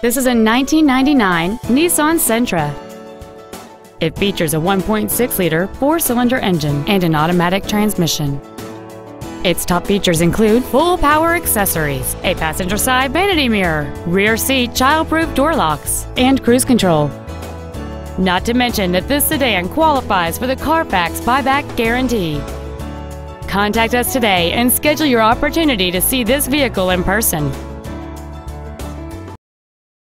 This is a 1999 Nissan Sentra. It features a 1.6-liter four-cylinder engine and an automatic transmission. Its top features include full-power accessories, a passenger-side vanity mirror, rear seat child-proof door locks, and cruise control. Not to mention that this sedan qualifies for the Carfax buyback guarantee. Contact us today and schedule your opportunity to see this vehicle in person.